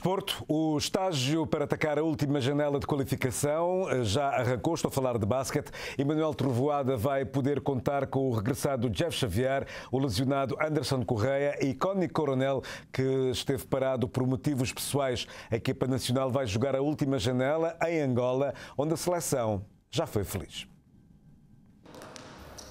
Desporto, o estágio para atacar a última janela de qualificação já arrancou, estou a falar de basquete. Emanuel Trovoada vai poder contar com o regressado Jeff Xavier, o lesionado Anderson Correia e Coni Coronel, que esteve parado por motivos pessoais. A equipa nacional vai jogar a última janela em Angola, onde a seleção já foi feliz.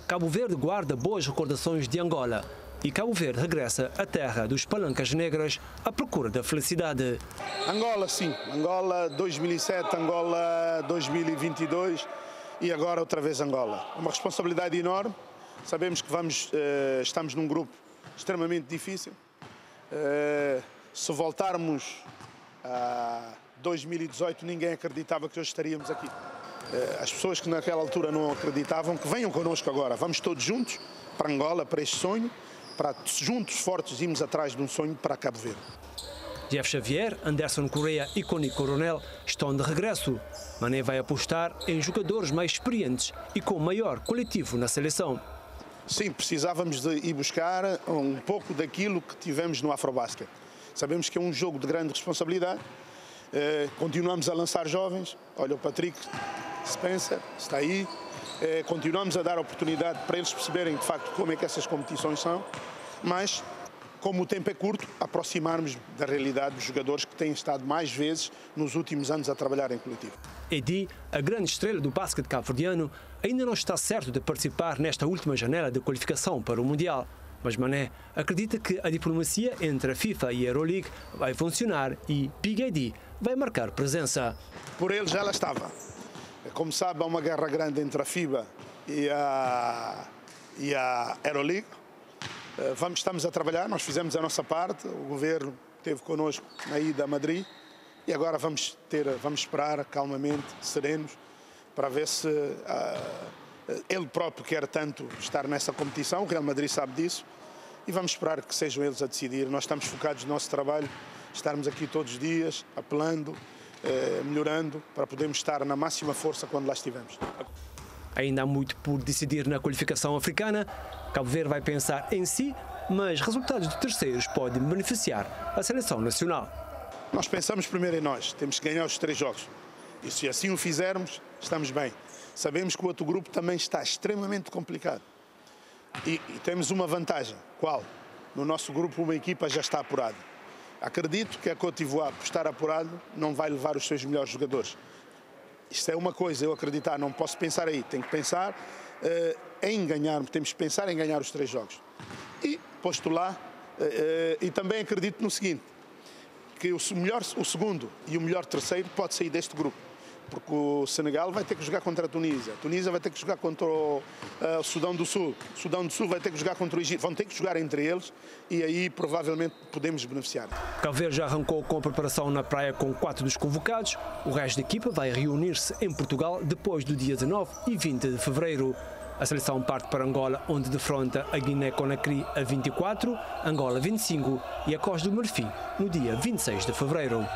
Cabo Verde guarda boas recordações de Angola. E Cabo Verde regressa à terra dos palancas negras à procura da felicidade. Angola, sim. Angola 2007, Angola 2022 e agora outra vez Angola. Uma responsabilidade enorme. Sabemos que estamos num grupo extremamente difícil. Se voltarmos a 2018, ninguém acreditava que hoje estaríamos aqui. As pessoas que naquela altura não acreditavam, que venham connosco agora. Vamos todos juntos para Angola, para este sonho. Para juntos, fortes, irmos atrás de um sonho para Cabo Verde. Jeff Xavier, Anderson Correia e Coni Coronel estão de regresso. Mané vai apostar em jogadores mais experientes e com maior coletivo na seleção. Sim, precisávamos de ir buscar um pouco daquilo que tivemos no Afrobasket. Sabemos que é um jogo de grande responsabilidade. Continuamos a lançar jovens. Olha, o Patrick Spencer está aí. Continuamos a dar oportunidade para eles perceberem de facto como é que essas competições são, mas como o tempo é curto, aproximarmos da realidade dos jogadores que têm estado mais vezes nos últimos anos a trabalhar em coletivo. Edi, a grande estrela do basquete cabo-verdiano, ainda não está certo de participar nesta última janela de qualificação para o Mundial, mas Mané acredita que a diplomacia entre a FIFA e a EuroLeague vai funcionar e Pig Edi vai marcar presença. Por ele já lá estava. Como sabe, há uma guerra grande entre a FIBA e a EuroLeague. Estamos a trabalhar, nós fizemos a nossa parte, o governo esteve connosco na ida a Madrid e agora vamos esperar calmamente, serenos, para ver se ele próprio quer tanto estar nessa competição, o Real Madrid sabe disso, e vamos esperar que sejam eles a decidir. Nós estamos focados no nosso trabalho, estarmos aqui todos os dias, apelando, melhorando, para podermos estar na máxima força quando lá estivermos. Ainda há muito por decidir na qualificação africana. Cabo Verde vai pensar em si, mas resultados de terceiros podem beneficiar a seleção nacional. Nós pensamos primeiro em nós, temos que ganhar os 3 jogos. E se assim o fizermos, estamos bem. Sabemos que o outro grupo também está extremamente complicado. E temos uma vantagem. Qual? No nosso grupo uma equipa já está apurada. Acredito que a Côte d'Ivoire, por estar apurado, não vai levar os seus melhores jogadores. Isto é uma coisa, eu acreditar, não posso pensar aí. Tenho que pensar em ganhar, temos que pensar em ganhar os 3 jogos. E postular, e também acredito no seguinte, que o segundo e o melhor terceiro pode sair deste grupo. Porque o Senegal vai ter que jogar contra a Tunísia vai ter que jogar contra o Sudão do Sul, o Sudão do Sul vai ter que jogar contra o Egito, vão ter que jogar entre eles e aí provavelmente podemos beneficiar. Cabo Verde já arrancou com a preparação na praia com 4 dos convocados, o resto da equipa vai reunir-se em Portugal depois do dia 19 e 20 de fevereiro. A seleção parte para Angola, onde defronta a Guiné-Conacri a 24, Angola 25 e a Costa do Marfim no dia 26 de fevereiro.